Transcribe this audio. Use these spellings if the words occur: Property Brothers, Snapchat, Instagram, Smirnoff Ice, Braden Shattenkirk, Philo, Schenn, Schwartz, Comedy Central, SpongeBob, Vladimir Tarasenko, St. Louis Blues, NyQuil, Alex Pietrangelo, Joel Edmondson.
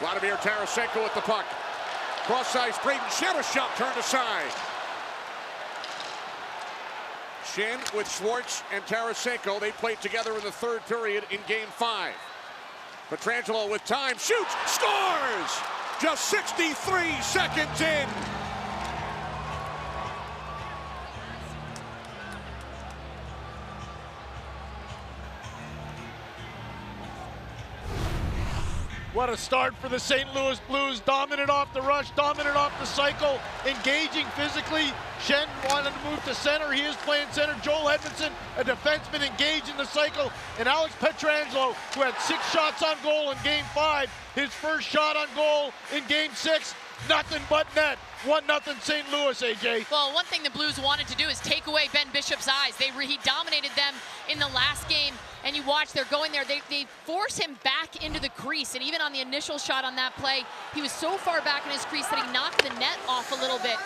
Vladimir Tarasenko with the puck. Cross-ice, Braden Shattenkirk shot turned aside. Schenn with Schwartz and Tarasenko. They played together in the third period in Game 5. Pietrangelo with time, shoots, scores! Just 63 seconds in. What a start for the St. Louis Blues. Dominant off the rush, dominant off the cycle, engaging physically. Schenn wanted to move to center. He is playing center. Joel Edmondson, a defenseman, engaged in the cycle. And Alex Pietrangelo, who had 6 shots on goal in Game 5, his first shot on goal in Game 6. Nothing but net. 1-0 St. Louis, AJ. Well, one thing the Blues wanted to do is take away Ben Bishop's eyes. He dominated them in the last game, and you watch, they're going there. They force him back into the crease, and even on the initial shot on that play, he was so far back in his crease that he knocked the net off a little bit.